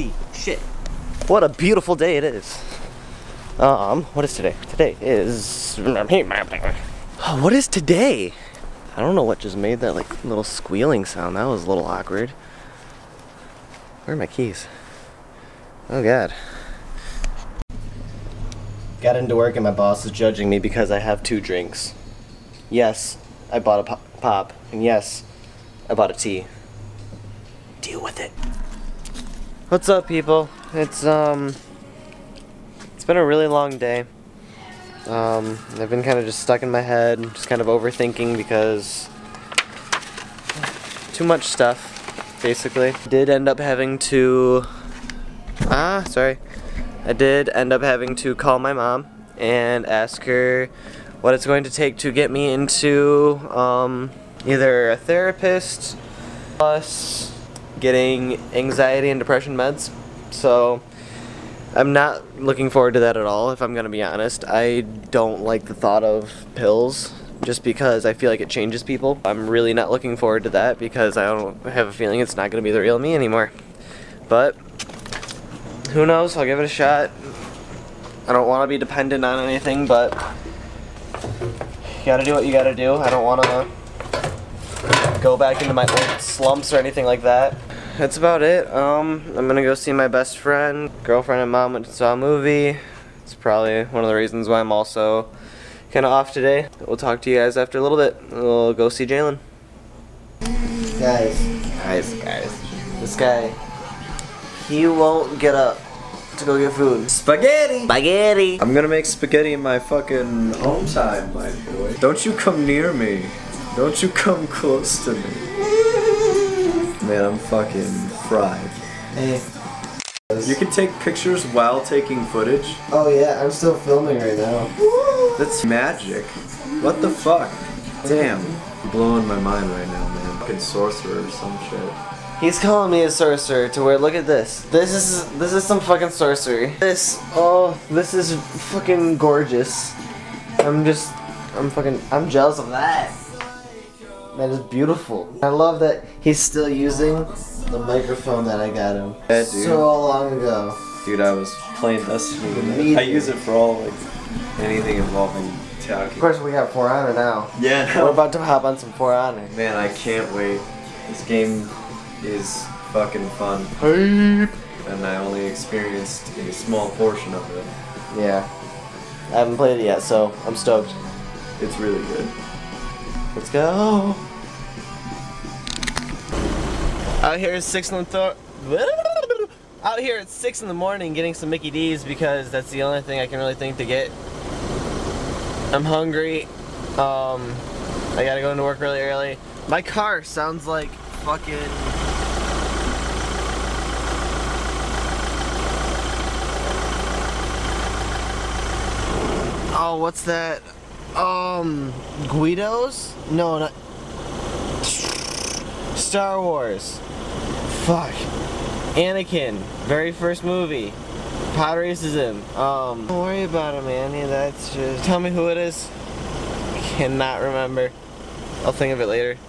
Holy shit. What a beautiful day it is. What is today? Today is... What is today? I don't know what just made that like little squealing sound. That was a little awkward. Where are my keys? Oh God. Got into work and my boss is judging me because I have two drinks. Yes, I bought a pop. And yes, I bought a tea. Deal with it. What's up, people? It's been a really long day. I've been kind of just stuck in my head, just kind of overthinking because too much stuff, basically. I did end up having to call my mom and ask her what it's going to take to get me into either a therapist plus getting anxiety and depression meds. So I'm not looking forward to that at all, if I'm gonna be honest. I don't like the thought of pills just because I feel like it changes people. I'm really not looking forward to that because I don't have a feeling it's not gonna be the real me anymore. But who knows? I'll give it a shot. I don't want to be dependent on anything, but you gotta do what you gotta do. I don't want to go back into my old slumps or anything like that. That's about it. I'm gonna go see my best friend. Girlfriend and mom went to saw a movie. It's probably one of the reasons why I'm also kind of off today. We'll talk to you guys after a little bit. We'll go see Jalen. Guys. This guy. He won't get up to go get food. Spaghetti! I'm gonna make spaghetti in my fucking home time, my boy. Don't you come near me. Don't you come close to me. Man, I'm fucking fried. Hey. You can take pictures while taking footage. Oh yeah, I'm still filming right now. That's magic. What the fuck? Damn. You're blowing my mind right now, man. Fucking sorcerer or some shit. He's calling me a sorcerer to where, look at this. This is some fucking sorcery. This is fucking gorgeous. I'm jealous of that. That is beautiful. I love that he's still using the microphone that I got him. Yeah, dude. So long ago. Dude, I was playing Destiny today. I use it for all, like, anything involving talking. Of course, we got For Honor now. Yeah. We're about to hop on some For Honor. Man, I can't wait. This game is fucking fun. Hype. And I only experienced a small portion of it. Yeah. I haven't played it yet, so I'm stoked. It's really good. Let's go. Out here at 6 in the morning getting some Mickey D's because that's the only thing I can really think to get. I'm hungry. I gotta go into work really early. My car sounds like fucking... Oh, what's that? Guido's? No, not... Star Wars. Fuck. Anakin. Very first movie. Pod races him. Don't worry about him, Annie. That's just... Tell me who it is. I cannot remember. I'll think of it later.